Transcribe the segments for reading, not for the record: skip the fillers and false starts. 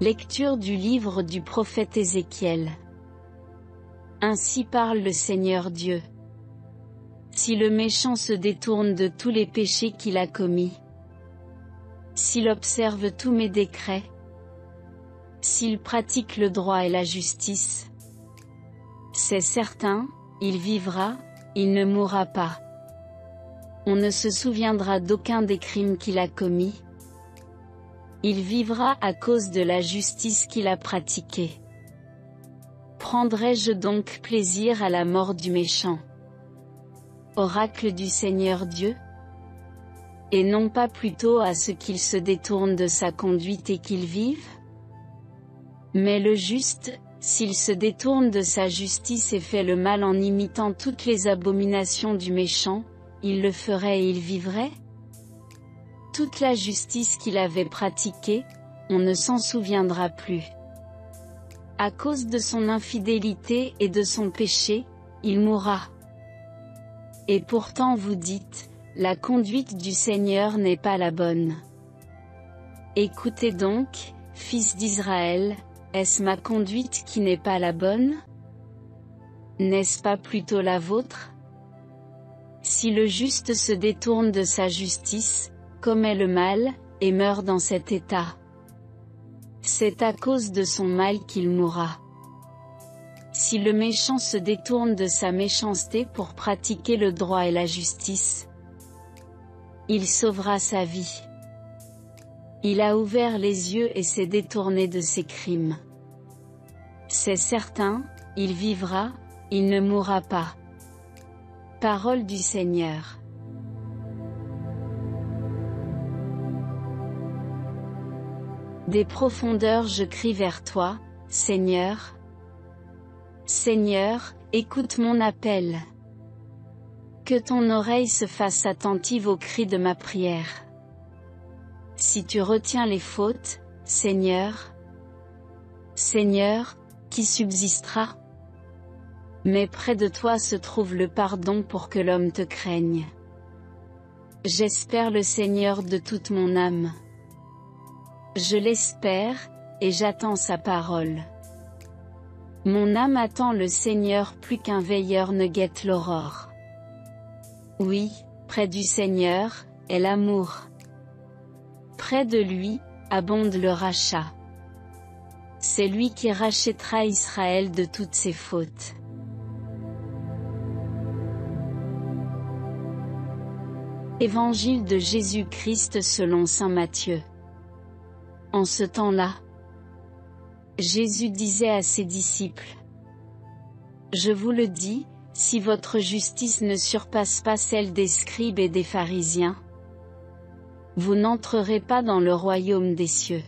Lecture du livre du prophète Ézéchiel. Ainsi parle le Seigneur Dieu. Si le méchant se détourne de tous les péchés qu'il a commis, s'il observe tous mes décrets, s'il pratique le droit et la justice, c'est certain, il vivra, il ne mourra pas. On ne se souviendra d'aucun des crimes qu'il a commis. Il vivra à cause de la justice qu'il a pratiquée. Prendrai-je donc plaisir à la mort du méchant? Oracle du Seigneur Dieu. Et non pas plutôt à ce qu'il se détourne de sa conduite et qu'il vive? Mais le juste, s'il se détourne de sa justice et fait le mal en imitant toutes les abominations du méchant, il le ferait et il vivrait? Toute la justice qu'il avait pratiquée, on ne s'en souviendra plus. À cause de son infidélité et de son péché, il mourra. Et pourtant vous dites, la conduite du Seigneur n'est pas la bonne. Écoutez donc, fils d'Israël, est-ce ma conduite qui n'est pas la bonne? N'est-ce pas plutôt la vôtre? Si le juste se détourne de sa justice, commet le mal, et meurt dans cet état, c'est à cause de son mal qu'il mourra. Si le méchant se détourne de sa méchanceté pour pratiquer le droit et la justice, il sauvera sa vie. Il a ouvert les yeux et s'est détourné de ses crimes. C'est certain, il vivra, il ne mourra pas. Parole du Seigneur. Des profondeurs je crie vers toi, Seigneur. Seigneur, écoute mon appel. Que ton oreille se fasse attentive aux cris de ma prière. Si tu retiens les fautes, Seigneur, Seigneur, qui subsistera? Mais près de toi se trouve le pardon pour que l'homme te craigne. J'espère le Seigneur de toute mon âme. Je l'espère, et j'attends sa parole. Mon âme attend le Seigneur plus qu'un veilleur ne guette l'aurore. Oui, près du Seigneur, est l'amour. Près de lui, abonde le rachat. C'est lui qui rachètera Israël de toutes ses fautes. Évangile de Jésus-Christ selon saint Matthieu. En ce temps-là, Jésus disait à ses disciples: « Je vous le dis, si votre justice ne surpasse pas celle des scribes et des pharisiens, vous n'entrerez pas dans le royaume des cieux.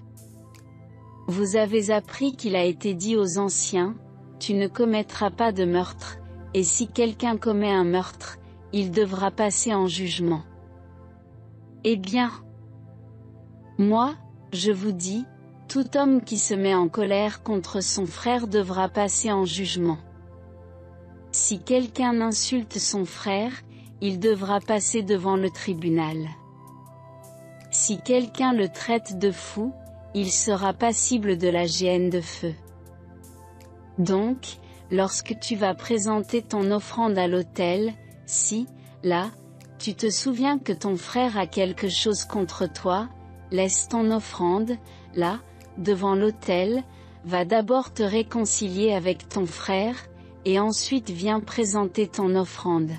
Vous avez appris qu'il a été dit aux anciens, tu ne commettras pas de meurtre, et si quelqu'un commet un meurtre, il devra passer en jugement. Eh bien, moi, je vous dis, tout homme qui se met en colère contre son frère devra passer en jugement. Si quelqu'un insulte son frère, il devra passer devant le tribunal. Si quelqu'un le traite de fou, il sera passible de la géhenne de feu. Donc, lorsque tu vas présenter ton offrande à l'autel, si, là, tu te souviens que ton frère a quelque chose contre toi, laisse ton offrande, là, devant l'autel, va d'abord te réconcilier avec ton frère, et ensuite viens présenter ton offrande.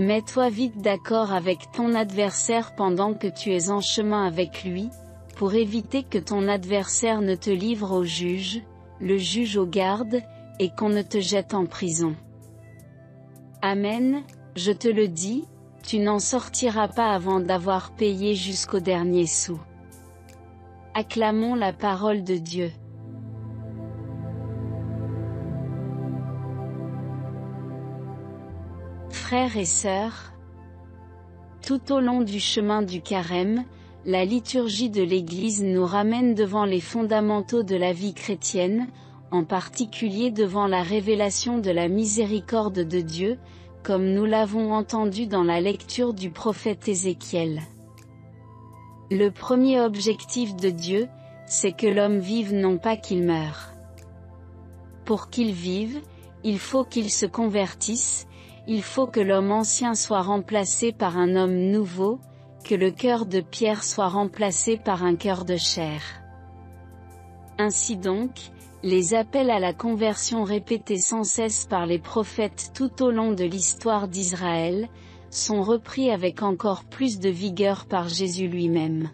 Mets-toi vite d'accord avec ton adversaire pendant que tu es en chemin avec lui, pour éviter que ton adversaire ne te livre au juge, le juge aux gardes, et qu'on ne te jette en prison. Amen, je te le dis, tu n'en sortiras pas avant d'avoir payé jusqu'au dernier sou. » Acclamons la parole de Dieu. Frères et sœurs, tout au long du chemin du Carême, la liturgie de l'Église nous ramène devant les fondamentaux de la vie chrétienne, en particulier devant la révélation de la miséricorde de Dieu, comme nous l'avons entendu dans la lecture du prophète Ézéchiel. Le premier objectif de Dieu, c'est que l'homme vive non pas qu'il meure. Pour qu'il vive, il faut qu'il se convertisse, il faut que l'homme ancien soit remplacé par un homme nouveau, que le cœur de pierre soit remplacé par un cœur de chair. Ainsi donc, les appels à la conversion répétés sans cesse par les prophètes tout au long de l'histoire d'Israël, sont repris avec encore plus de vigueur par Jésus lui-même.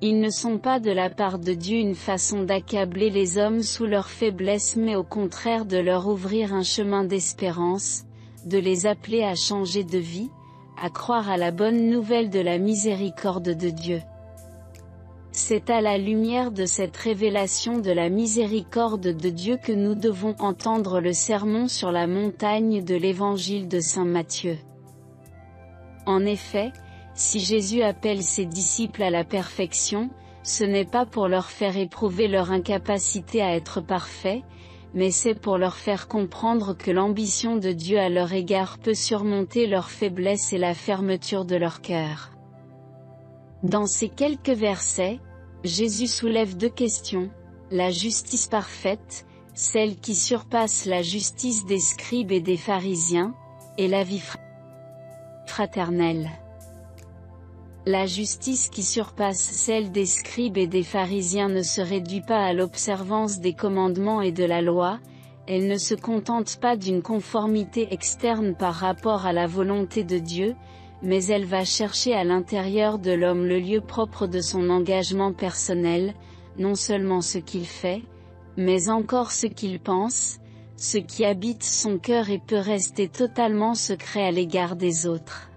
Ils ne sont pas de la part de Dieu une façon d'accabler les hommes sous leur faiblesse, mais au contraire de leur ouvrir un chemin d'espérance, de les appeler à changer de vie, à croire à la bonne nouvelle de la miséricorde de Dieu. C'est à la lumière de cette révélation de la miséricorde de Dieu que nous devons entendre le sermon sur la montagne de l'évangile de saint Matthieu. En effet, si Jésus appelle ses disciples à la perfection, ce n'est pas pour leur faire éprouver leur incapacité à être parfaits, mais c'est pour leur faire comprendre que l'ambition de Dieu à leur égard peut surmonter leur faiblesse et la fermeture de leur cœur. Dans ces quelques versets, Jésus soulève deux questions, la justice parfaite, celle qui surpasse la justice des scribes et des pharisiens, et la vie fraternelle. La justice qui surpasse celle des scribes et des pharisiens ne se réduit pas à l'observance des commandements et de la loi, elle ne se contente pas d'une conformité externe par rapport à la volonté de Dieu, mais elle va chercher à l'intérieur de l'homme le lieu propre de son engagement personnel, non seulement ce qu'il fait, mais encore ce qu'il pense, ce qui habite son cœur et peut rester totalement secret à l'égard des autres.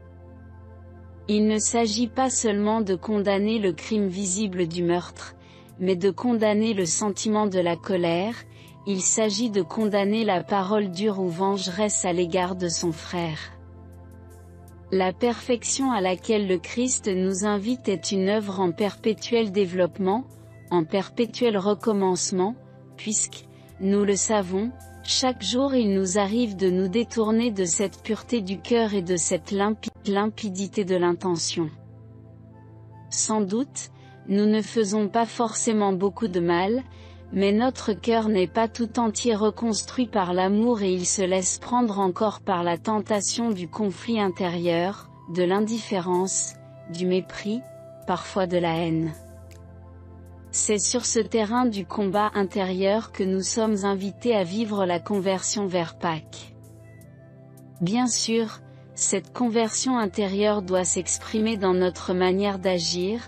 Il ne s'agit pas seulement de condamner le crime visible du meurtre, mais de condamner le sentiment de la colère, il s'agit de condamner la parole dure ou vengeresse à l'égard de son frère. La perfection à laquelle le Christ nous invite est une œuvre en perpétuel développement, en perpétuel recommencement, puisque, nous le savons, chaque jour il nous arrive de nous détourner de cette pureté du cœur et de cette limpidité de l'intention. Sans doute, nous ne faisons pas forcément beaucoup de mal, mais notre cœur n'est pas tout entier reconstruit par l'amour et il se laisse prendre encore par la tentation du conflit intérieur, de l'indifférence, du mépris, parfois de la haine. C'est sur ce terrain du combat intérieur que nous sommes invités à vivre la conversion vers Pâques. Bien sûr, cette conversion intérieure doit s'exprimer dans notre manière d'agir,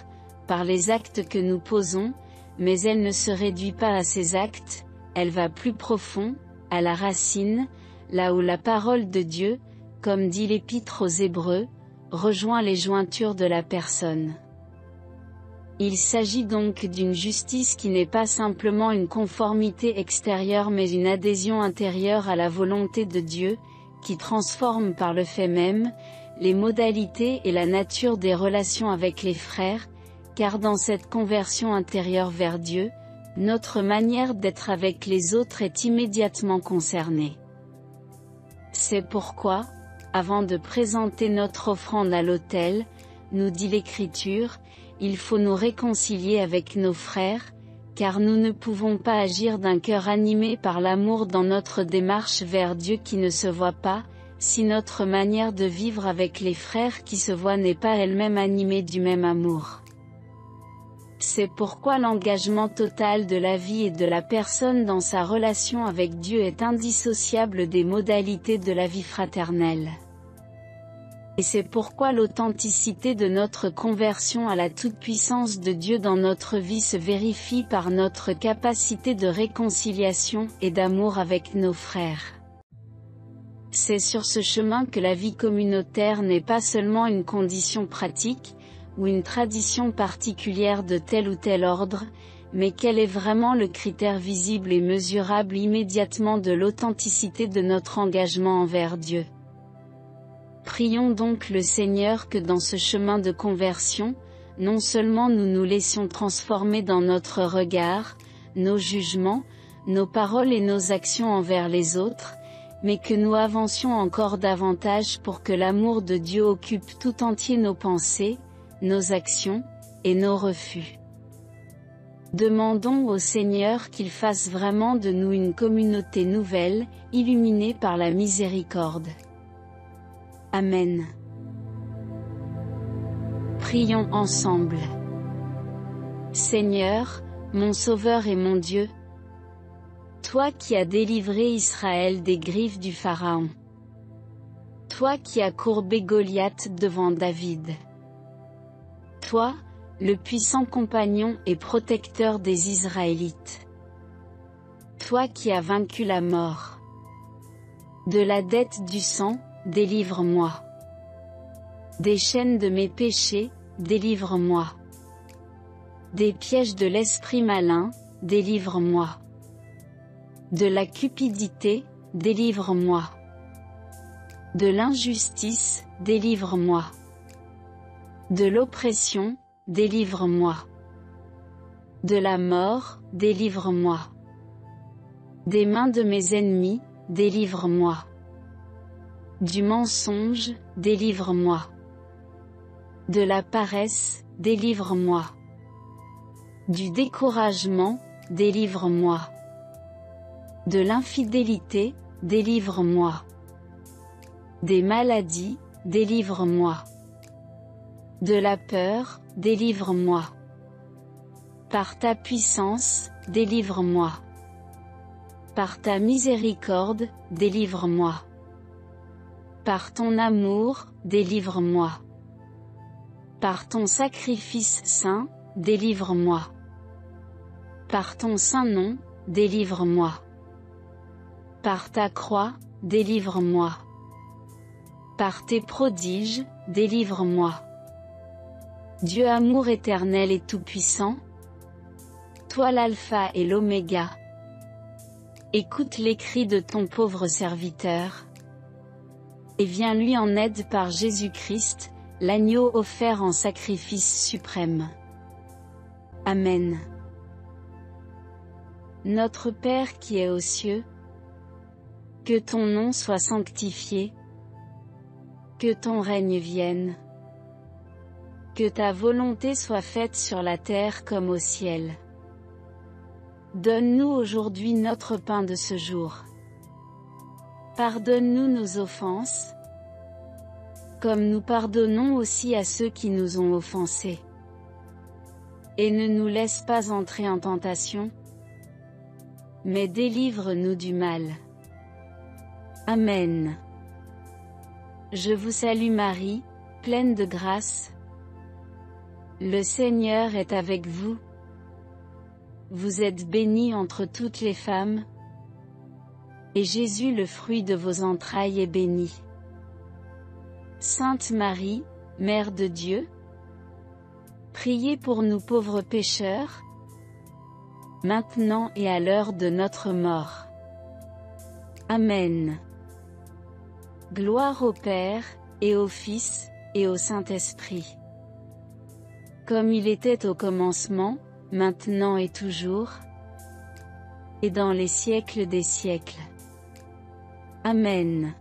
par les actes que nous posons, mais elle ne se réduit pas à ces actes, elle va plus profond, à la racine, là où la parole de Dieu, comme dit l'épître aux Hébreux, rejoint les jointures de la personne. Il s'agit donc d'une justice qui n'est pas simplement une conformité extérieure mais une adhésion intérieure à la volonté de Dieu, qui transforme par le fait même, les modalités et la nature des relations avec les frères, car dans cette conversion intérieure vers Dieu, notre manière d'être avec les autres est immédiatement concernée. C'est pourquoi, avant de présenter notre offrande à l'autel, nous dit l'Écriture, il faut nous réconcilier avec nos frères, car nous ne pouvons pas agir d'un cœur animé par l'amour dans notre démarche vers Dieu qui ne se voit pas, si notre manière de vivre avec les frères qui se voient n'est pas elle-même animée du même amour. C'est pourquoi l'engagement total de la vie et de la personne dans sa relation avec Dieu est indissociable des modalités de la vie fraternelle. Et c'est pourquoi l'authenticité de notre conversion à la toute-puissance de Dieu dans notre vie se vérifie par notre capacité de réconciliation et d'amour avec nos frères. C'est sur ce chemin que la vie communautaire n'est pas seulement une condition pratique, ou une tradition particulière de tel ou tel ordre, mais quel est vraiment le critère visible et mesurable immédiatement de l'authenticité de notre engagement envers Dieu. Prions donc le Seigneur que dans ce chemin de conversion, non seulement nous nous laissions transformer dans notre regard, nos jugements, nos paroles et nos actions envers les autres, mais que nous avancions encore davantage pour que l'amour de Dieu occupe tout entier nos pensées, nos actions, et nos refus. Demandons au Seigneur qu'il fasse vraiment de nous une communauté nouvelle, illuminée par la miséricorde. Amen. Prions ensemble. Seigneur, mon Sauveur et mon Dieu, toi qui as délivré Israël des griffes du Pharaon. Toi qui as courbé Goliath devant David. Toi, le puissant compagnon et protecteur des Israélites. Toi qui as vaincu la mort. De la dette du sang, délivre-moi. Des chaînes de mes péchés, délivre-moi. Des pièges de l'esprit malin, délivre-moi. De la cupidité, délivre-moi. De l'injustice, délivre-moi. De l'oppression, délivre-moi. De la mort, délivre-moi. Des mains de mes ennemis, délivre-moi. Du mensonge, délivre-moi. De la paresse, délivre-moi. Du découragement, délivre-moi. De l'infidélité, délivre-moi. Des maladies, délivre-moi. De la peur, délivre-moi. Par ta puissance, délivre-moi. Par ta miséricorde, délivre-moi. Par ton amour, délivre-moi. Par ton sacrifice saint, délivre-moi. Par ton saint nom, délivre-moi. Par ta croix, délivre-moi. Par tes prodiges, délivre-moi. Dieu amour éternel et tout-puissant, toi l'alpha et l'oméga, écoute les cris de ton pauvre serviteur, et viens lui en aide par Jésus-Christ, l'agneau offert en sacrifice suprême. Amen. Notre Père qui es aux cieux, que ton nom soit sanctifié, que ton règne vienne. Que ta volonté soit faite sur la terre comme au ciel. Donne-nous aujourd'hui notre pain de ce jour. Pardonne-nous nos offenses, comme nous pardonnons aussi à ceux qui nous ont offensés. Et ne nous laisse pas entrer en tentation, mais délivre-nous du mal. Amen. Je vous salue Marie, pleine de grâce. Le Seigneur est avec vous. Vous êtes bénie entre toutes les femmes. Et Jésus le fruit de vos entrailles est béni. Sainte Marie, Mère de Dieu, priez pour nous pauvres pécheurs, maintenant et à l'heure de notre mort. Amen. Gloire au Père, et au Fils, et au Saint-Esprit. Comme il était au commencement, maintenant et toujours, et dans les siècles des siècles. Amen.